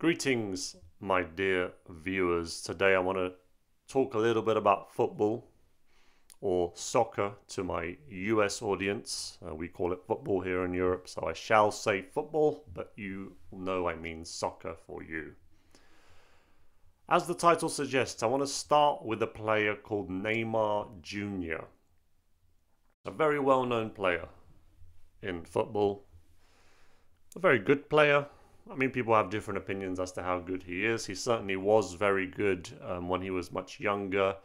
Greetings, my dear viewers. Today I want to talk a little bit about football, or soccer to my US audience. We call it football here in Europe, so I shall say football, but you know I mean soccer for you. As the title suggests, I want to start with a player called Neymar Jr. A very well-known player in football, a very good player. I mean, people have different opinions as to how good he is. He certainly was very good when he was much younger.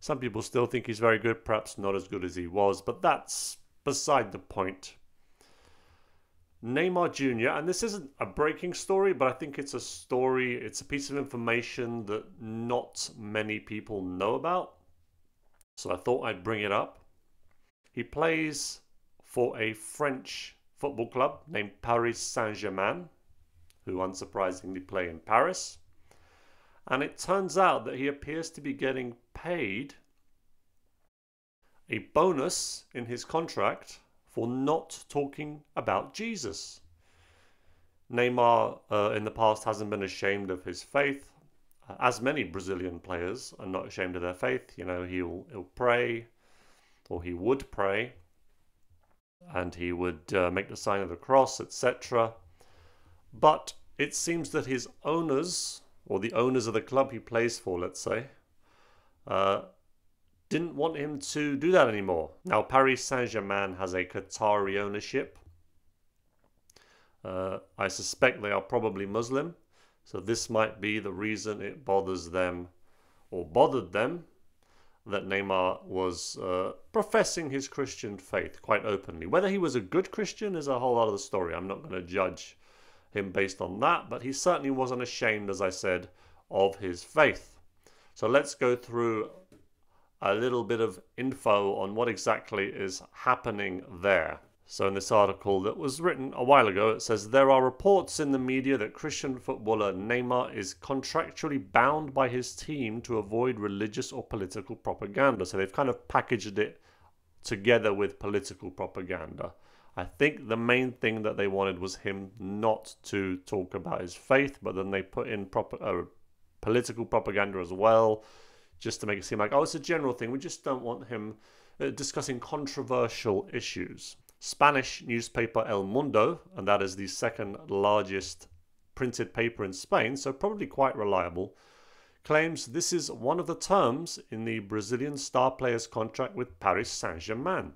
Some people still think he's very good, perhaps not as good as he was, but that's beside the point. Neymar Jr., and this isn't a breaking story, but I think it's a story, it's a piece of information that not many people know about. So I thought I'd bring it up. He plays for a French football club named Paris Saint-Germain, who unsurprisingly play in Paris. And it turns out that he appears to be getting paid a bonus in his contract for not talking about Jesus. Neymar in the past hasn't been ashamed of his faith, as many Brazilian players are not ashamed of their faith. You know, he'll pray, or he would pray, and he would make the sign of the cross, etc. But it seems that his owners, or the owners of the club he plays for, let's say, didn't want him to do that anymore. Now, Paris Saint-Germain has a Qatari ownership. I suspect they are probably Muslim, so this might be the reason it bothers them, or bothered them, that Neymar was professing his Christian faith quite openly. Whether he was a good Christian is a whole other story. I'm not going to judge him based on that, but he certainly wasn't ashamed, as I said, of his faith. So let's go through a little bit of info on what exactly is happening there. So in this article that was written a while ago, it says, there are reports in the media that Christian footballer Neymar is contractually bound by his team to avoid religious or political propaganda. So they've kind of packaged it together with political propaganda. I think the main thing that they wanted was him not to talk about his faith, but then they put in political propaganda as well, just to make it seem like, oh, it's a general thing. We just don't want him discussing controversial issues. Spanish newspaper El Mundo, and that is the second largest printed paper in Spain, so probably quite reliable, claims this is one of the terms in the Brazilian star player's contract with Paris Saint-Germain.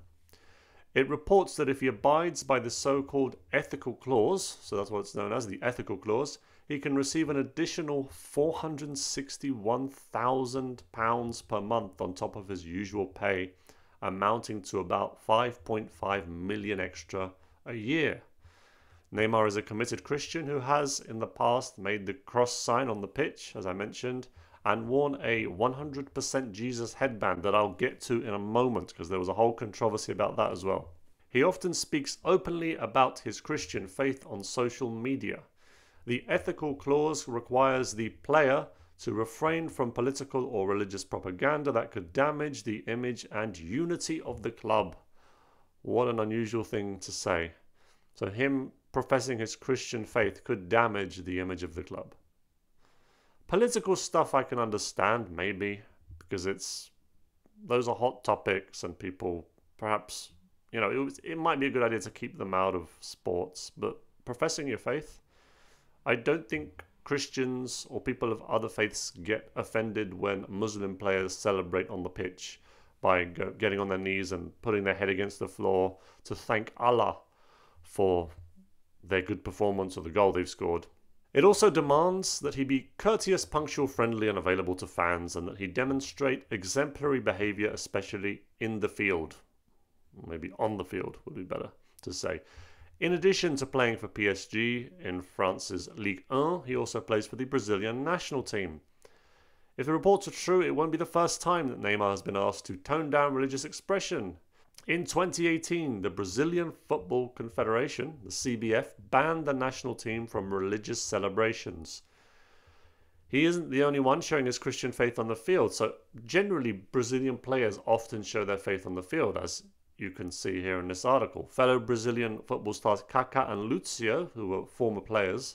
It reports that if he abides by the so-called ethical clause, so that's what it's known as, the ethical clause, he can receive an additional £461,000 per month on top of his usual pay, amounting to about 5.5 million extra a year. Neymar is a committed Christian who has in the past made the cross sign on the pitch, as I mentioned, and worn a 100% Jesus headband that I'll get to in a moment, because there was a whole controversy about that as well. He often speaks openly about his Christian faith on social media. The ethical clause requires the player to refrain from political or religious propaganda that could damage the image and unity of the club. What an unusual thing to say. So him professing his Christian faith could damage the image of the club. Political stuff I can understand, maybe, because those are hot topics and people perhaps, you know, it might be a good idea to keep them out of sports. But professing your faith, I don't think Christians or people of other faiths get offended when Muslim players celebrate on the pitch by getting on their knees and putting their head against the floor to thank Allah for their good performance or the goal they've scored. It also demands that he be courteous, punctual, friendly, and available to fans, and that he demonstrate exemplary behavior, especially in the field. Maybe on the field would be better to say. In addition to playing for PSG in France's Ligue 1, he also plays for the Brazilian national team. If the reports are true, it won't be the first time that Neymar has been asked to tone down religious expression. In 2018, the Brazilian Football Confederation, the CBF, banned the national team from religious celebrations. He isn't the only one showing his Christian faith on the field. So generally, Brazilian players often show their faith on the field, as you can see here in this article. Fellow Brazilian football stars Kaká and Lúcio, who were former players,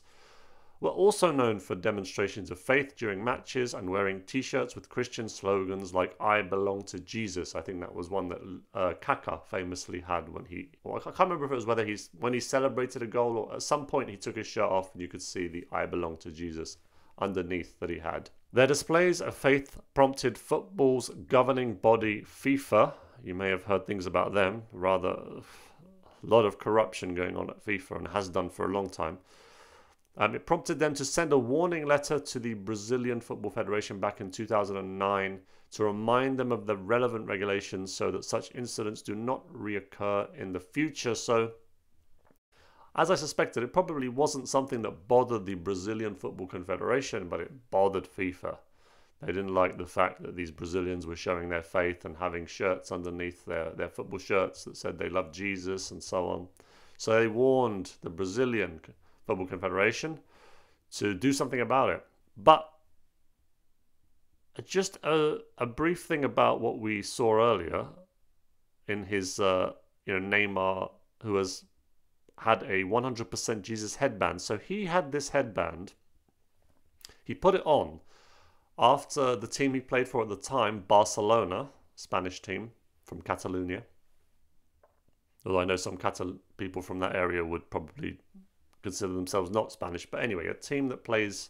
were also known for demonstrations of faith during matches and wearing t-shirts with Christian slogans like "I belong to Jesus." I think that was one that Kaká famously had when he, well, I can't remember if it was whether he's when he celebrated a goal or at some point he took his shirt off and you could see the "I belong to Jesus" underneath that he had. Their displays of faith prompted football's governing body, FIFA. You may have heard things about them, rather a lot of corruption going on at FIFA and has done for a long time. It prompted them to send a warning letter to the Brazilian Football Confederation back in 2009 to remind them of the relevant regulations so that such incidents do not reoccur in the future. So, as I suspected, it probably wasn't something that bothered the Brazilian Football Confederation, but it bothered FIFA. They didn't like the fact that these Brazilians were showing their faith and having shirts underneath their football shirts that said they love Jesus and so on. So they warned the Brazilian Football Confederation to do something about it. But just a brief thing about what we saw earlier in his, Neymar, who has had a 100% Jesus headband. So he had this headband. He put it on after the team he played for at the time, Barcelona, Spanish team from Catalonia. Although I know some people from that area would probably consider themselves not Spanish, but anyway, a team that plays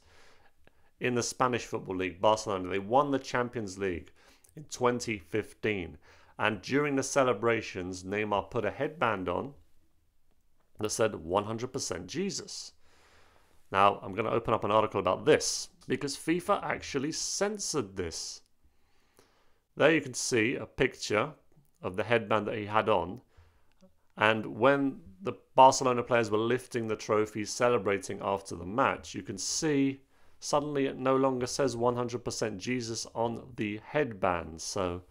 in the Spanish Football League, Barcelona. They won the Champions League in 2015, and during the celebrations, Neymar put a headband on that said 100% Jesus. Now, I'm going to open up an article about this because FIFA actually censored this. There you can see a picture of the headband that he had on, and when the Barcelona players were lifting the trophies, celebrating after the match, you can see suddenly it no longer says 100% Jesus on the headband. So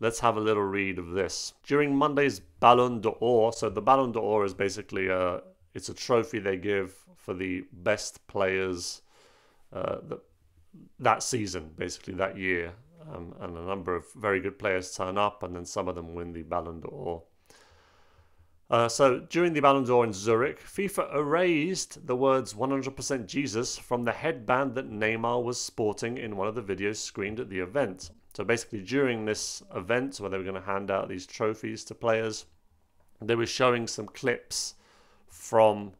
let's have a little read of this. During Monday's Ballon d'Or, so the Ballon d'Or is basically it's a trophy they give for the best players that season, basically that year. And a number of very good players turn up and then some of them win the Ballon d'Or. So during the Ballon d'Or in Zurich, FIFA erased the words 100% Jesus from the headband that Neymar was sporting in one of the videos screened at the event. So basically during this event where they were going to hand out these trophies to players, they were showing some clips from,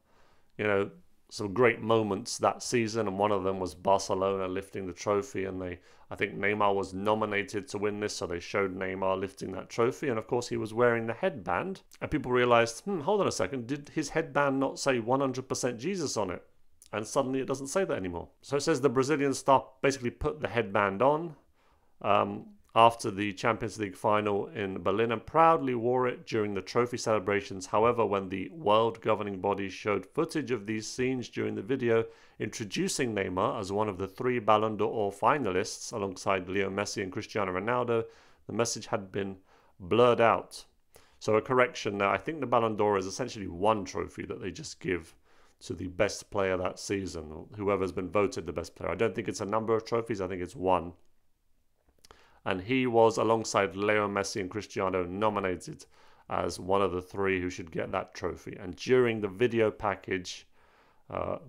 some great moments that season, and one of them was Barcelona lifting the trophy, and I think Neymar was nominated to win this, so they showed Neymar lifting that trophy, and of course he was wearing the headband, and people realized, hold on a second, did his headband not say 100% Jesus on it? And suddenly it doesn't say that anymore. So it says the Brazilian staff basically put the headband on after the Champions League final in Berlin and proudly wore it during the trophy celebrations. However, when the world governing body showed footage of these scenes during the video introducing Neymar as one of the three Ballon d'Or finalists alongside Leo Messi and Cristiano Ronaldo, the message had been blurred out. So a correction now, I think the Ballon d'Or is essentially one trophy that they just give to the best player that season, or whoever's been voted the best player. I don't think it's a number of trophies, I think it's one. And he was, alongside Leo Messi and Cristiano, nominated as one of the three who should get that trophy. And during the video package,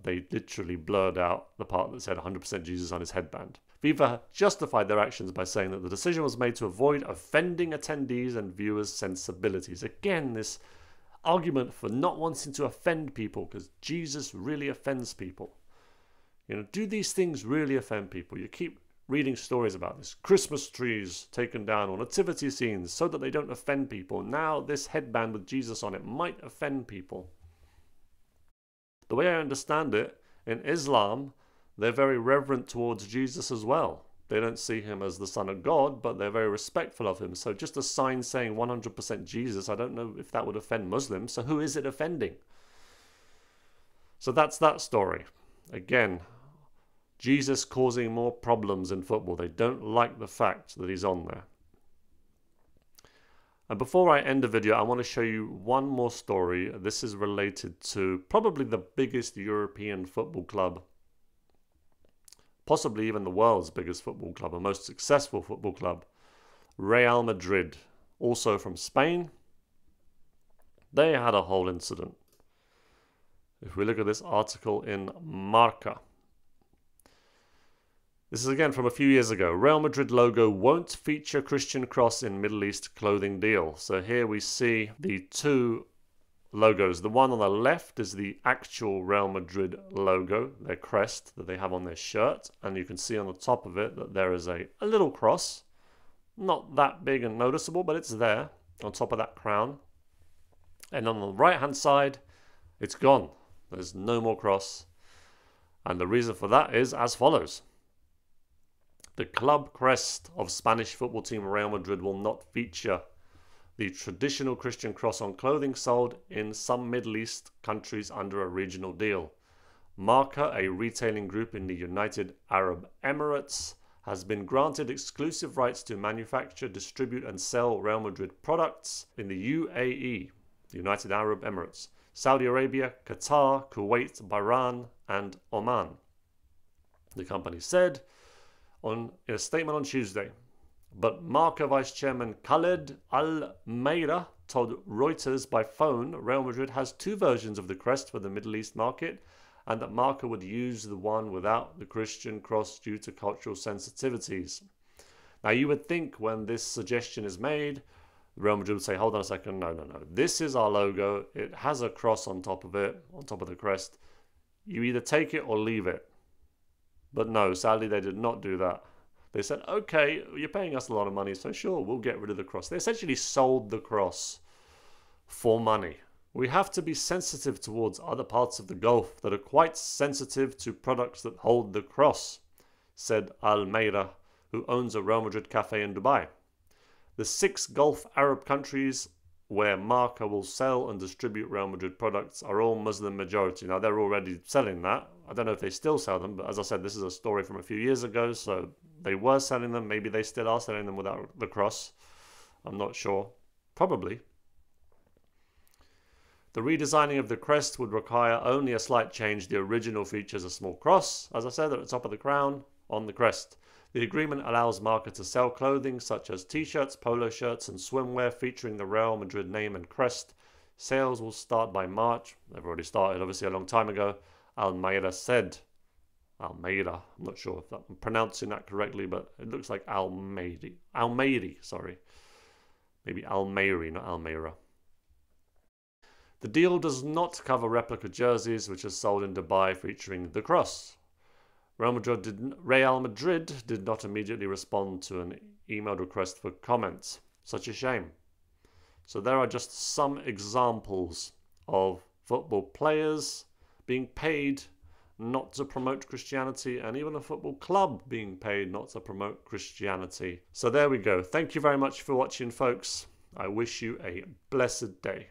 they literally blurred out the part that said 100% Jesus on his headband. FIFA justified their actions by saying that the decision was made to avoid offending attendees and viewers' sensibilities. Again, this argument for not wanting to offend people because Jesus really offends people. Do these things really offend people? You keep reading stories about this. Christmas trees taken down or nativity scenes so that they don't offend people. Now this headband with Jesus on it might offend people. The way I understand it, in Islam, they're very reverent towards Jesus as well. They don't see him as the Son of God, but they're very respectful of him. So just a sign saying 100% Jesus, I don't know if that would offend Muslims. So who is it offending? So that's that story. Again, Jesus causing more problems in football. They don't like the fact that he's on there. And before I end the video, I want to show you one more story. This is related to probably the biggest European football club, possibly even the world's biggest football club, and most successful football club, Real Madrid, also from Spain. They had a whole incident. If we look at this article in Marca, this is again from a few years ago. Real Madrid logo won't feature Christian Cross in Middle East clothing deal. So here we see the two logos. The one on the left is the actual Real Madrid logo, their crest that they have on their shirt. And you can see on the top of it that there is a little cross. Not that big and noticeable, but it's there on top of that crown. And on the right-hand side, it's gone. There's no more cross. And the reason for that is as follows. The club crest of Spanish football team Real Madrid will not feature the traditional Christian cross on clothing sold in some Middle East countries under a regional deal. Marca, a retailing group in the United Arab Emirates, has been granted exclusive rights to manufacture, distribute and sell Real Madrid products in the UAE, the United Arab Emirates, Saudi Arabia, Qatar, Kuwait, Bahrain and Oman. The company said in a statement on Tuesday, but Marca Vice Chairman Khaled Al-Meira told Reuters by phone Real Madrid has two versions of the crest for the Middle East market and that Marca would use the one without the Christian cross due to cultural sensitivities. Now you would think when this suggestion is made, Real Madrid would say, hold on a second, no, no, no. This is our logo. It has a cross on top of it, on top of the crest. You either take it or leave it. But no, sadly, they did not do that. They said, okay, you're paying us a lot of money, so sure, we'll get rid of the cross. They essentially sold the cross for money. We have to be sensitive towards other parts of the Gulf that are quite sensitive to products that hold the cross, said Al-Meira, who owns a Real Madrid cafe in Dubai. The six Gulf Arab countries where Marca will sell and distribute Real Madrid products are all Muslim majority. Now, they're already selling that. I don't know if they still sell them, but as I said, this is a story from a few years ago, so they were selling them. Maybe they still are selling them without the cross. I'm not sure. Probably. The redesigning of the crest would require only a slight change. The original features a small cross, as I said, at the top of the crown on the crest. The agreement allows Marca to sell clothing such as t-shirts, polo shirts and swimwear featuring the Real Madrid name and crest. Sales will start by March. They've already started, obviously, a long time ago, Al-Meira said. Al-Meira, I'm not sure if I'm pronouncing that correctly, but it looks like Al-Meiri. Al-Meiri, sorry. Maybe Al-Meiri, not Al-Meira. The deal does not cover replica jerseys, which are sold in Dubai featuring the cross. Real Madrid did not immediately respond to an email request for comments. Such a shame. So there are just some examples of football players being paid not to promote Christianity and even a football club being paid not to promote Christianity. So there we go. Thank you very much for watching, folks. I wish you a blessed day.